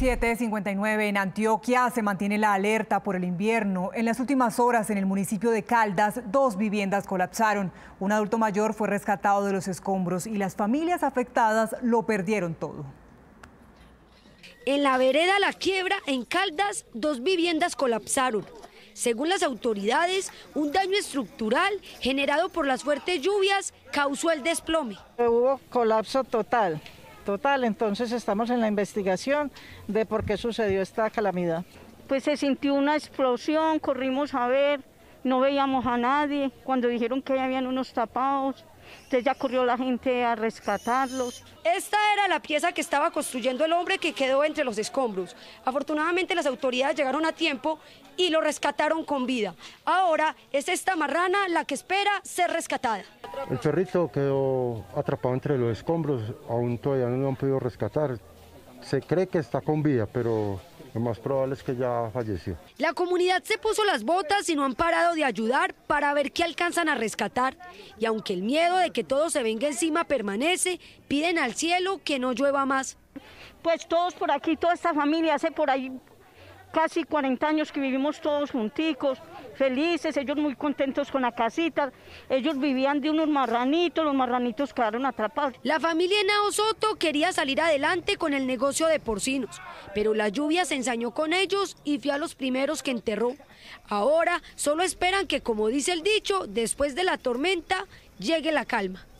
7:59 en Antioquia se mantiene la alerta por el invierno. En las últimas horas en el municipio de Caldas, 2 viviendas colapsaron. Un adulto mayor fue rescatado de los escombros y las familias afectadas lo perdieron todo. En la vereda La Quiebra, en Caldas, 2 viviendas colapsaron. Según las autoridades, un daño estructural generado por las fuertes lluvias causó el desplome. Hubo colapso total. Entonces estamos en la investigación de por qué sucedió esta calamidad. Pues se sintió una explosión, corrimos a ver, no veíamos a nadie. Cuando dijeron que habían unos tapados, entonces ya corrió la gente a rescatarlos. Esta era la pieza que estaba construyendo el hombre que quedó entre los escombros. Afortunadamente las autoridades llegaron a tiempo y lo rescataron con vida. Ahora es esta marrana la que espera ser rescatada. El perrito quedó atrapado entre los escombros, aún todavía no lo han podido rescatar. Se cree que está con vida, pero lo más probable es que ya falleció. La comunidad se puso las botas y no han parado de ayudar para ver qué alcanzan a rescatar. Y aunque el miedo de que todo se venga encima permanece, piden al cielo que no llueva más. Pues todos por aquí, toda esta familia, hace por ahí casi 40 años que vivimos todos junticos, felices, ellos muy contentos con la casita. Ellos vivían de unos marranitos, los marranitos quedaron atrapados. La familia Henao Soto quería salir adelante con el negocio de porcinos, pero la lluvia se ensañó con ellos y fue a los primeros que enterró. Ahora solo esperan que, como dice el dicho, después de la tormenta llegue la calma.